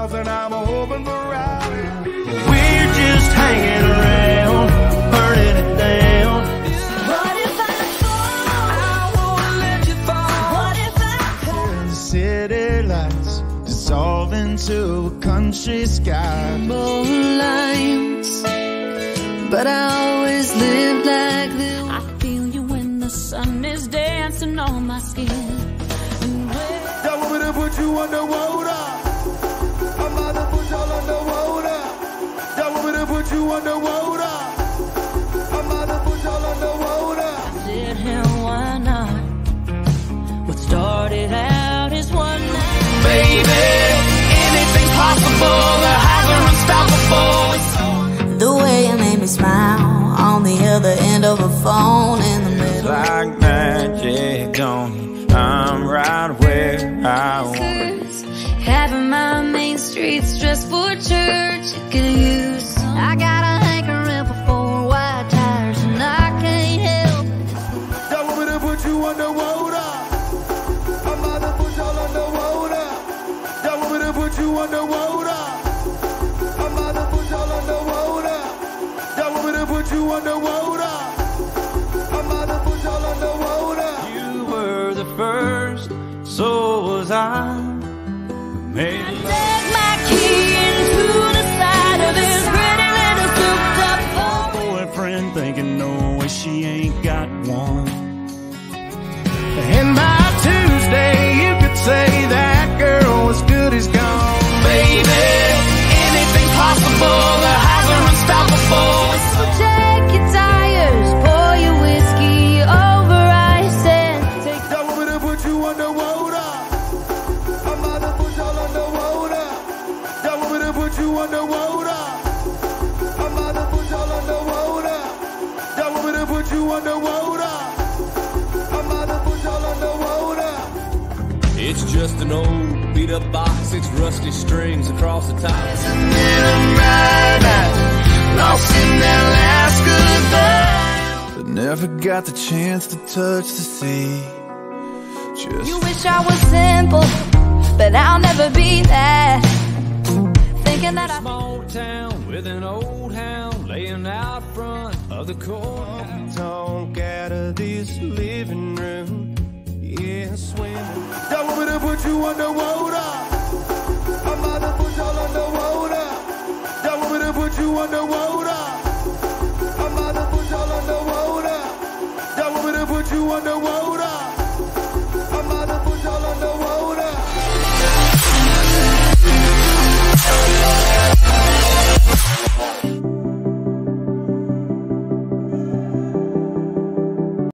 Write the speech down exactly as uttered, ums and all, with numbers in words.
mouth and I'm open for ride. We're just hanging around, burning it down. What if I fall? I won't let you fall. What if I come? The city lights dissolve into a country sky. Lines, but I always live like this. I feel you when the sun is dancing on my skin. Put you underwater. I'm about to put y'all underwater. Y'all want me to put you underwater. I'm about to put y'all underwater. I said, hell, why not? What started out is one night. Baby, anything's possible. The highs are unstoppable. The way you made me smile on the other end of a phone in the middle. It's like magic on. I'm right where I want. Having my main street stressed for church, you could use some. I got a hankering for four wide tires and I can't help it. Y'all want me to put you underwater. I'm about to put y'all underwater. Y'all want me to put you underwater. I'm about to put y'all underwater. Y'all want me to put you underwater. I'm about to put y'all underwater. You were the first. So was I. Maybe I dug my key into the side of his pretty little souped up phone. Boyfriend thinking, no way, she ain't got one. And by Tuesday, you could say that girl was good as gone. Baby, anything's possible. The highs are unstoppable. So check your tires, pour your whiskey over ice and take that woman and put you underwater. Underwater, I'm about to put y'all underwater. Y'all want me to put you underwater. I'm about to put y'all underwater. It's just an old beat up box, it's rusty strings across the top. And then I'm right out, lost in that last goodbye. But never got the chance to touch the sea. Just you wish I was simple, but I'll never be that. A small town with an old hound laying out front of the courthouse. Don't get out of this living room. Yeah, swimming. Y'all want me to put you underwater. I'm about to put y'all underwater. Y'all want me to put you underwater. I'm about to put y'all underwater. Y'all want me to put you underwater.